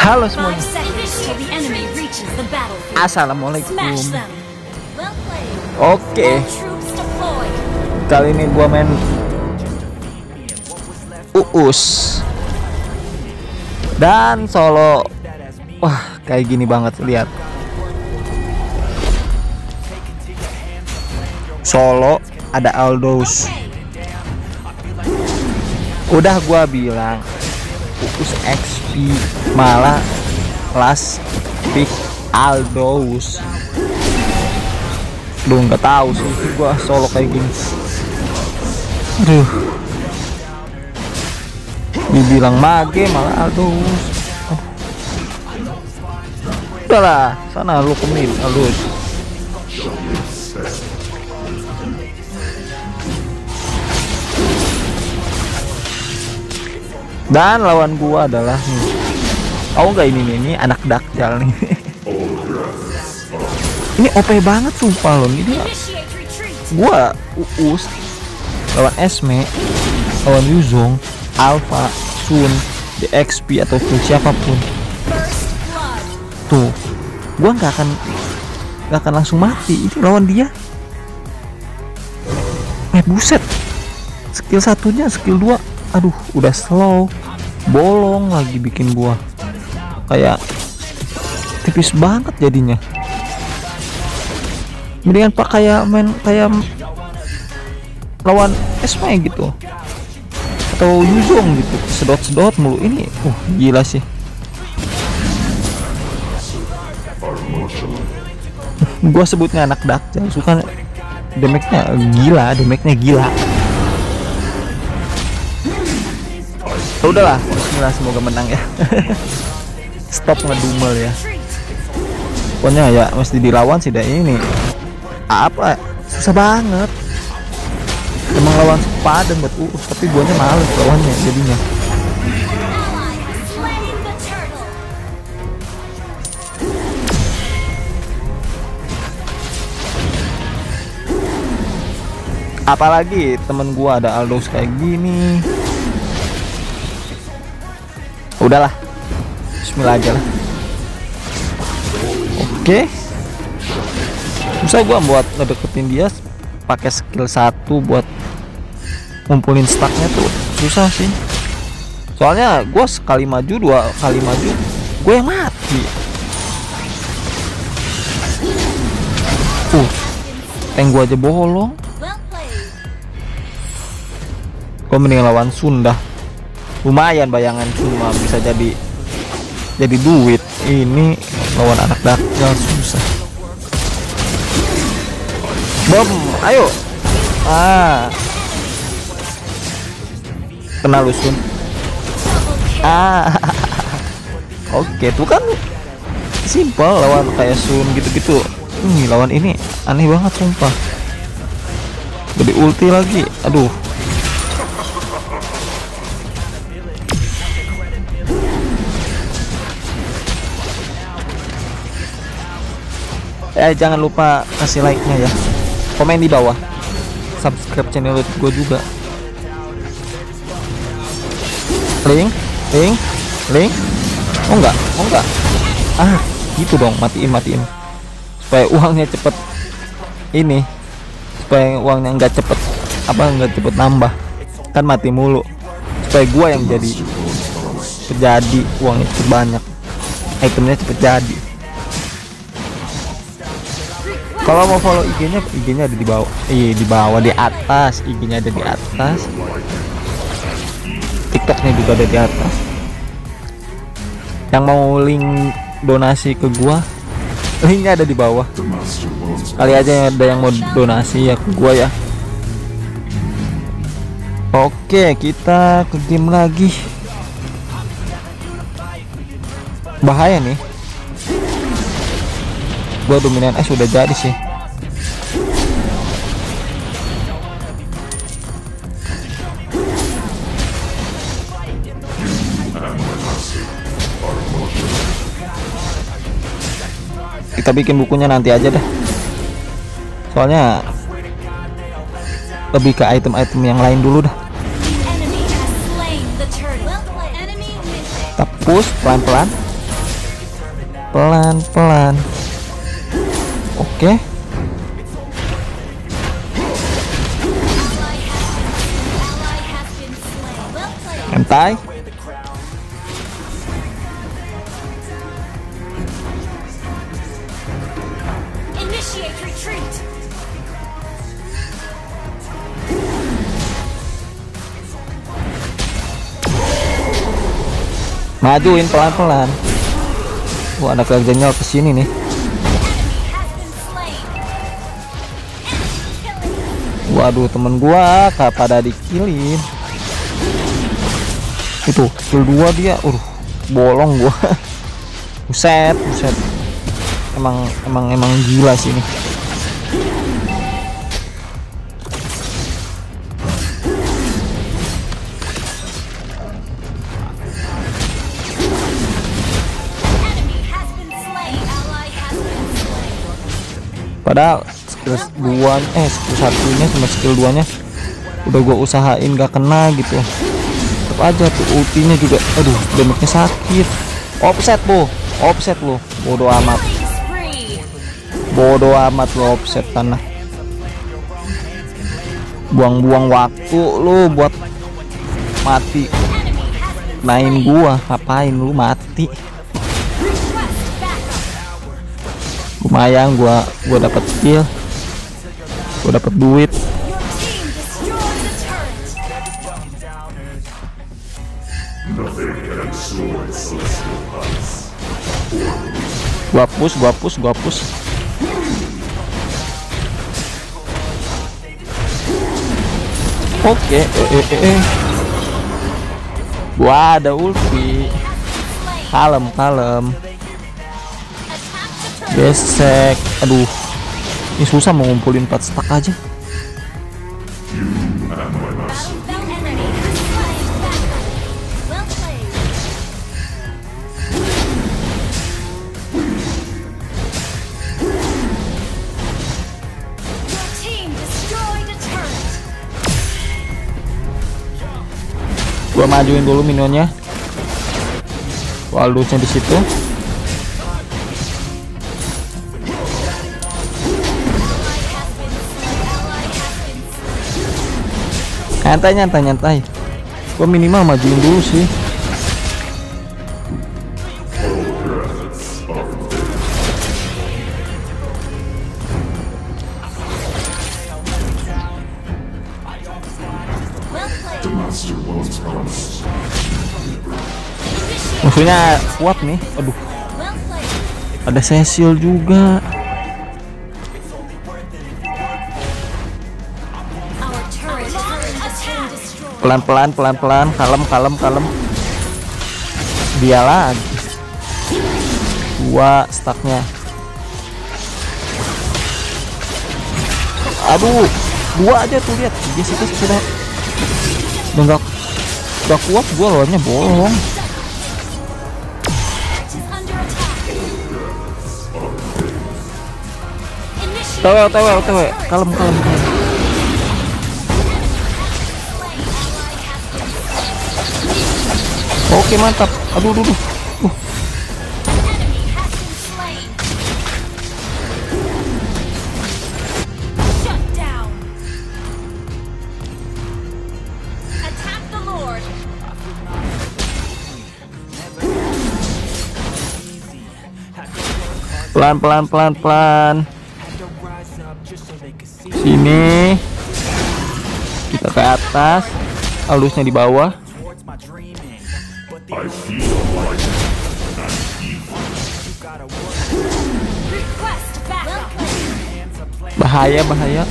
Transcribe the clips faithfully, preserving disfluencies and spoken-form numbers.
Halo semuanya. Assalamualaikum. Oke. Okay. Kali ini gua main Uus dan solo. Wah, kayak gini banget lihat. Solo ada Aldous. Udah gua bilang Uus X P malah last pick Aldous. Duh, nggak tahu sih gua solo kayak gini. Aduh, dibilang mage malah Aldous. Udahlah, sana lu kemil Aldous. Dan lawan gua adalah nih. Oh enggak, ini nih, ini anak Daxel nih. Ini O P banget sumpah loh. Ini gua Uus lawan Esme, lawan Yuzhong, Alpha Sun, D X P atau siapapun. Tuh, gua nggak akan nggak akan langsung mati. Itu lawan dia. Eh buset. Skill satunya, skill dua. Aduh, udah slow, bolong lagi, bikin gua kayak tipis banget jadinya. Mendingan pak kayak main kayak lawan Esme gitu atau Yuzhong gitu, sedot-sedot mulu ini. Uh, gila sih. Gua sebutnya anak Daxel, suka damage-nya gila, damage-nya gila. Oh, udahlah, bismillah, semoga menang ya. Stop ngedumel ya. Pokoknya ya mesti dilawan sih dah ini. Apa? Susah banget. Emang lawan sepadan buat Uus, tapi guanya males lawannya jadinya. Apalagi temen gua ada Aldous kayak gini. Udahlah, bismillah aja lah. Oke, okay. Bisa gua buat ngedeketin dia pakai skill satu buat ngumpulin stacknya tuh susah sih. Soalnya gua sekali maju, dua kali maju gue yang mati. Uh, tank gua aja bolong. Gua mending lawan Sunda. Lumayan bayangan, cuma bisa jadi jadi duit. Ini lawan anak Daxel susah. Bom, ayo. Ah, kena lusun. Ah, oke, tuh kan simple lawan kayak Sun gitu-gitu. Ini lawan ini aneh banget sumpah. Jadi ulti lagi, aduh. Eh, jangan lupa kasih like-nya ya, komen di bawah, subscribe channel YouTube gue juga. Link, link, link. Oh enggak, oh enggak. Ah, gitu dong, matiin, matiin. Supaya uangnya cepet. Ini, supaya uangnya enggak cepet, apa enggak cepet nambah. Kan mati mulu. Supaya gue yang jadi, jadi uangnya cepet banyak, itemnya cepet jadi. Kalau mau follow I G-nya, I G-nya ada di bawah. Iya, di bawah, di atas. I G-nya ada di atas. TikTok-nya juga ada di atas. Yang mau link donasi ke gua, link-nya ada di bawah. Kali aja ada yang mau donasi ya ke gua ya. Oke, kita ke game lagi. Bahaya nih. Gua dominan eh sudah jadi sih. Kita bikin bukunya nanti aja dah. Soalnya lebih ke item-item yang lain dulu dah. Kita push pelan-pelan. pelan-pelan. Oke. Entai. Majuin pelan-pelan. Wah, ada kerjanya ke sini nih. Waduh, temen gua kak pada dikilin. Itu kill dua dia. Uh, bolong gua. Buset, buset. Emang emang emang gila sih ini. Padahal skill dua eh skill satunya sama skill duanya udah gue usahain gak kena gitu. Tetep aja tuh ultinya juga, aduh damage-nya sakit. Offset lo, offset lo, bodoh amat, bodoh amat lo offset tanah. Buang-buang waktu lo buat mati, main gua ngapain lu mati? Lumayan gua gua dapat skill, gua dapat duit. Gua push, gua push, gua push. Oke, eh eh eh. Gua ada ulti. Kalem, kalem. Besek, aduh, ini susah mau ngumpulin empat stack aja. Gua majuin dulu minionnya. Aldous-nya di situ. Nyantai, nyantai, nyantai. Gua minimal majuin dulu sih. Musuhnya kuat nih. Aduh. Ada Cecil juga. Pelan-pelan, pelan-pelan, kalem, kalem, kalem. Dia lagi dua stacknya. Aduh, dua aja tuh, lihat dia situ sudah udah nggak kuat. Gua lawannya bolong. Tewel, tewel, tewel, kalem, kalem, kalem. Oke, mantap. Aduh, aduh, aduh. Uh. Pelan, pelan, pelan, pelan. Sini. Kita ke atas. Aldous-nya di bawah. I feel like I'm evil. Bahaya, bahaya.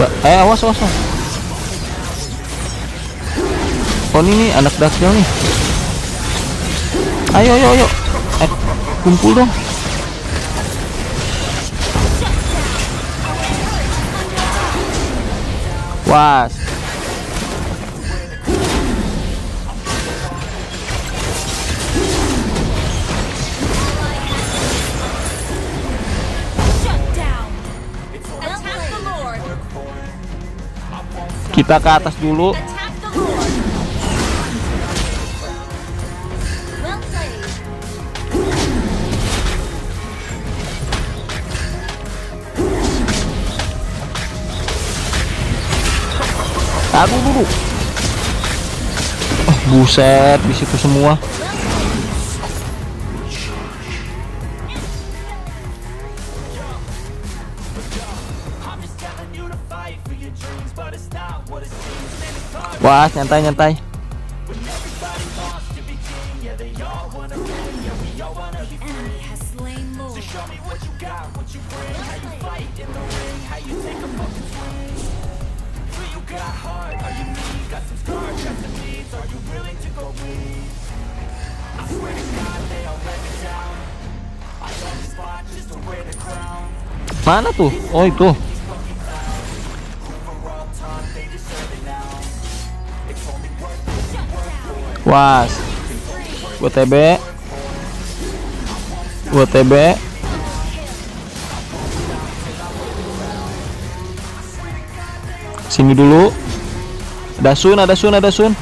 Ba eh, awas, awas, awas. Oh, ini nih anak Daxel nih. Ayo, ayo, ayo. Eh, kumpul dong. Wah, kita ke atas dulu. Aduh dulu. Oh, buset di situ semua. Wah, nyantai-nyantai. Mana tuh? Oh, itu. Was, gua T B, gua T B. Sini dulu. Ada Sun, ada Sun, ada Sun.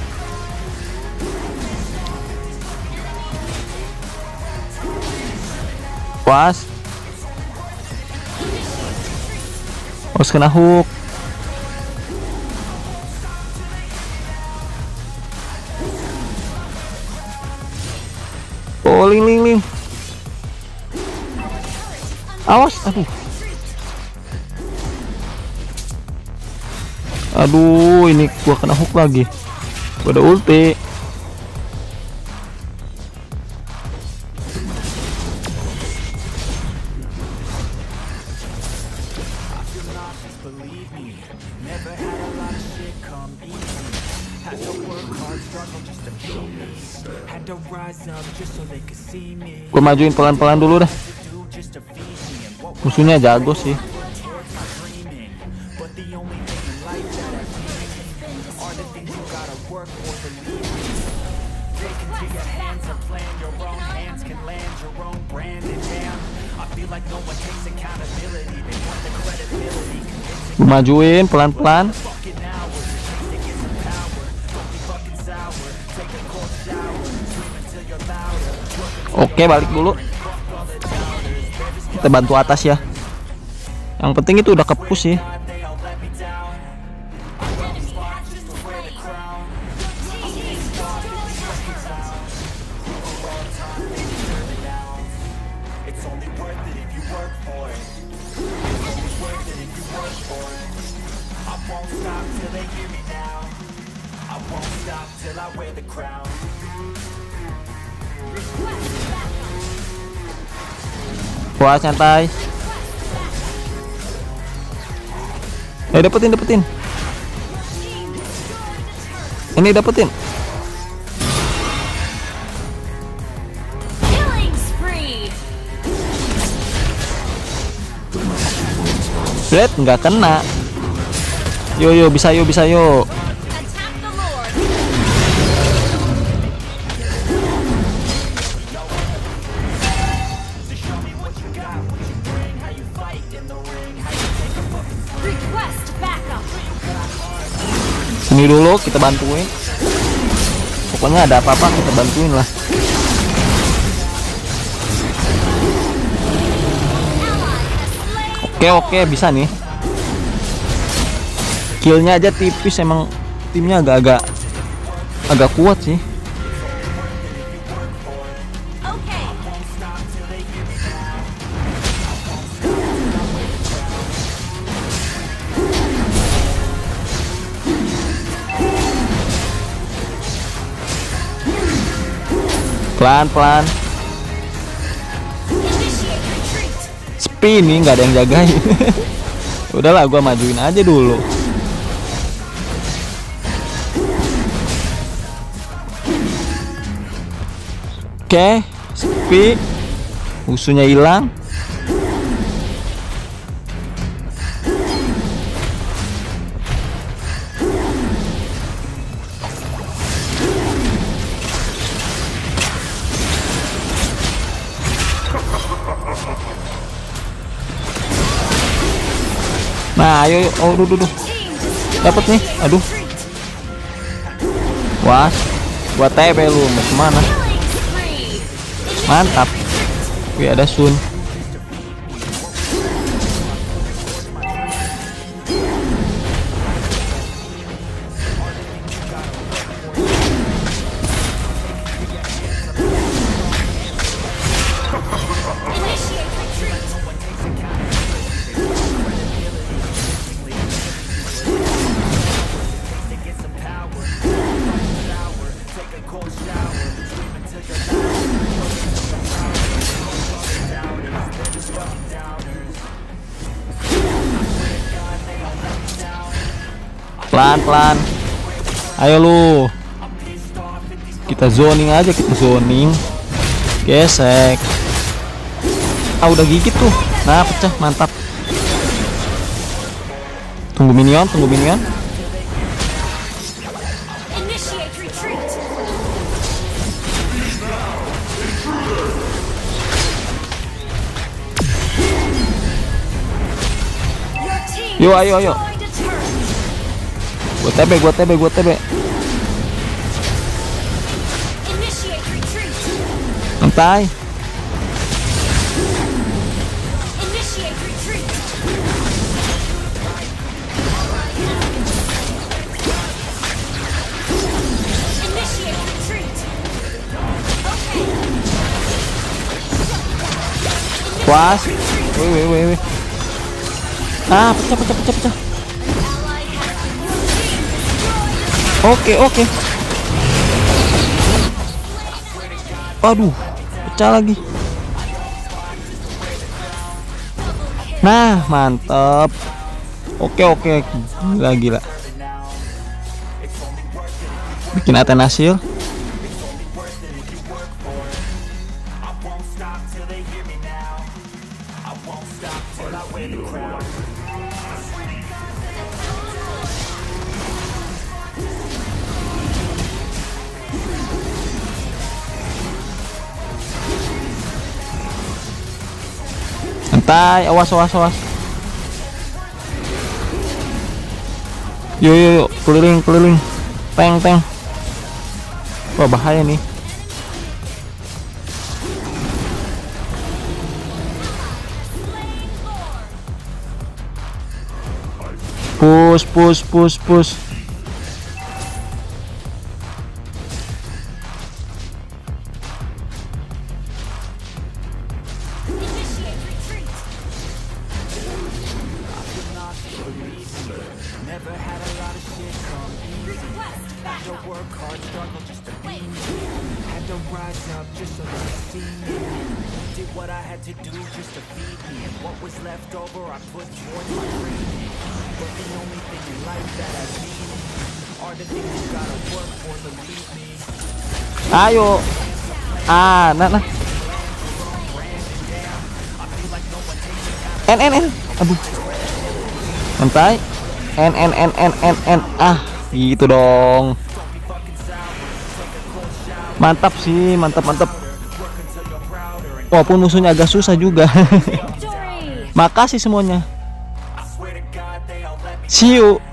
Was, harus kena hook. Oh, ling ling ling. Awas, aduh. Aduh, ini gua kena hook lagi. Gua ada ulti. Gue majuin pelan-pelan dulu dah. Musuhnya jago sih. Gue majuin pelan-pelan. Oke, balik dulu. Kita bantu atas ya. Yang penting itu udah kepus sih. Wah, santai. Eh, dapetin, dapetin. Ini dapetin. Red nggak kena. Yo yo, bisa yo, bisa yo. Ini dulu kita bantuin. Pokoknya ada apa-apa kita bantuin lah. Oke oke, bisa nih. Killnya aja tipis, emang timnya agak-agak agak kuat sih. Pelan-pelan. Spin nih, nggak ada yang jagain. Udahlah, gua majuin aja dulu. Oke, spin. Musuhnya hilang. Nah, ayo, oh, duh, duh, duh. Dapat nih, aduh. Was, buat T B lu, mau kemana? Mantap. Wih, ada Sun. Pelan-pelan. Ayo lu. Kita zoning aja, kita zoning. Gesek. Ah, udah gigit tuh. Nah, pecah, mantap. Tunggu minion, tunggu minion. Yo, ayo, ayo. Gua T B, gua T B, gua T B. Santai. Puas. Woi, woi, woi, woi. Ah, pecah, pecah, pecah, pecah. Oke, oke. Aduh. Lagi, nah mantep. Oke oke, gila gila. Bikin Athena shield. Santai, awas awas awas. Yo yo yo, keliling keliling. Teng teng. Wah, bahaya nih. Push push push push. Ayo, ah, nah, nah, n n n, aduh, santai, n n n n n n, ah, gitu dong, mantap sih, mantap mantap, walaupun musuhnya agak susah juga, makasih semuanya, see you.